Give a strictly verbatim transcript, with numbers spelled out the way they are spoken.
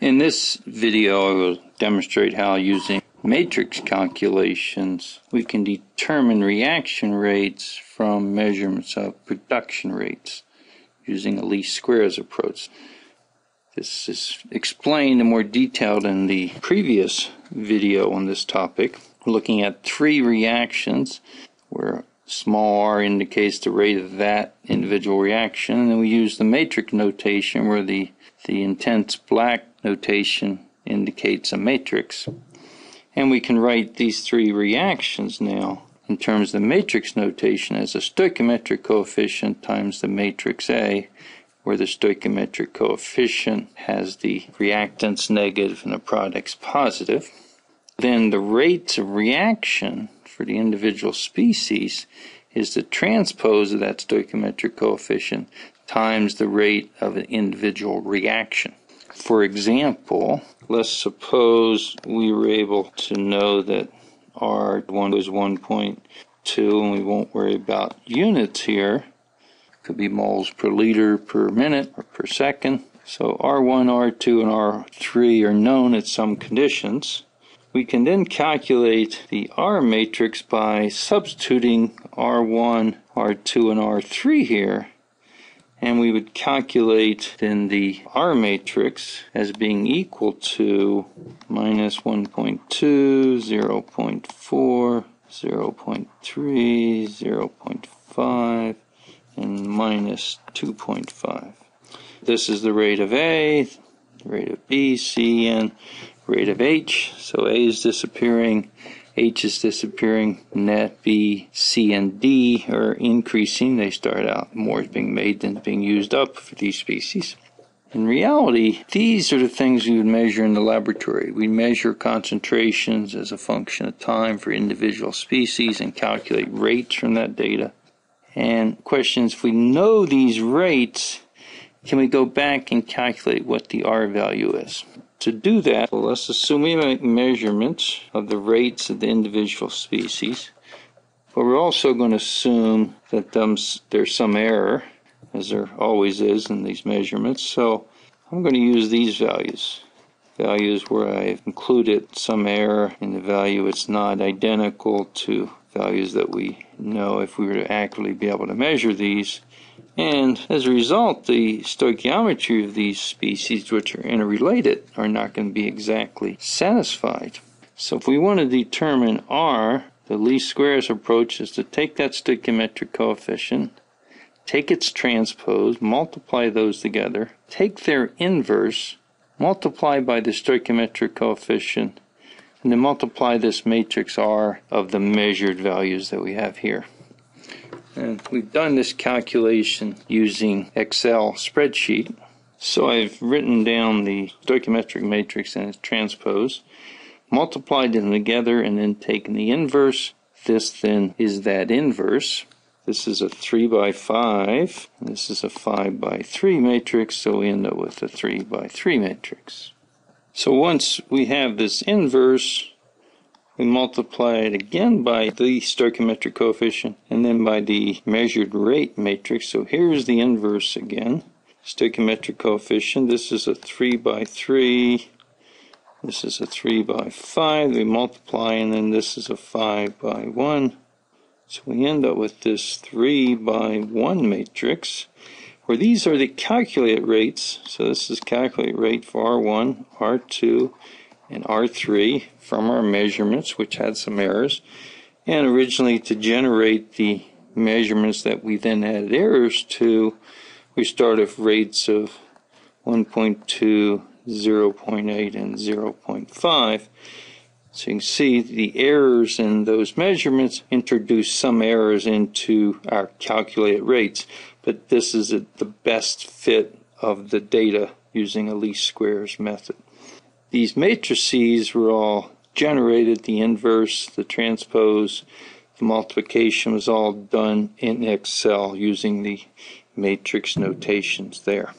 In this video, I will demonstrate how using matrix calculations we can determine reaction rates from measurements of production rates using a least squares approach. This is explained in more detail in the previous video on this topic. We're looking at three reactions where small r indicates the rate of that individual reaction, and then we use the matrix notation where the the intense black notation indicates a matrix. And we can write these three reactions now in terms of the matrix notation as a stoichiometric coefficient times the matrix A, where the stoichiometric coefficient has the reactants negative and the products positive. Then the rates of reaction for the individual species is the transpose of that stoichiometric coefficient times the rate of an individual reaction. For example, let's suppose we were able to know that R one was one point two, and we won't worry about units here. It could be moles per liter, per minute, or per second. So R one, R two, and R three are known at some conditions. We can then calculate the R matrix by substituting R one, R two, and R three here, and we would calculate then the R matrix as being equal to minus one point two, zero point four, zero point three, zero point five, and minus two point five. This is the rate of A, the rate of B, C, and rate of H. So A is disappearing, H is disappearing, net B, C, and D are increasing. They start out more being made than being used up for these species. In reality, these are the things we would measure in the laboratory. We measure concentrations as a function of time for individual species and calculate rates from that data. And the question is, if we know these rates, can we go back and calculate what the R value is? To do that, well, let's assume we make measurements of the rates of the individual species, but we're also going to assume that there's some error, as there always is in these measurements. So I'm going to use these values, values where I've included some error in the value. It's not identical to values that we know if we were to accurately be able to measure these. And as a result, the stoichiometry of these species, which are interrelated, are not going to be exactly satisfied. So if we want to determine R, the least squares approach is to take that stoichiometric coefficient, take its transpose, multiply those together, take their inverse, multiply by the stoichiometric coefficient, and then multiply this matrix R of the measured values that we have here. And we've done this calculation using Excel spreadsheet. So I've written down the stoichiometric matrix and its transpose, multiplied them together, and then taken the inverse. This then is that inverse. This is a three by five. This is a five by three matrix, so we end up with a three by three matrix. So once we have this inverse, we multiply it again by the stoichiometric coefficient and then by the measured rate matrix. So here's the inverse again. Stoichiometric coefficient, this is a three by three. This is a three by five. We multiply, and then this is a five by one. So we end up with this three by one matrix, where these are the calculated rates. So this is calculate rate for R one, R two, and R three from our measurements, which had some errors, and originally to generate the measurements that we then added errors to, we started with rates of one point two, zero point eight, and zero point five. So you can see the errors in those measurements introduce some errors into our calculated rates, but this is the best fit of the data using a least squares method. These matrices were all generated, the inverse, the transpose, the multiplication was all done in Excel using the matrix notations there.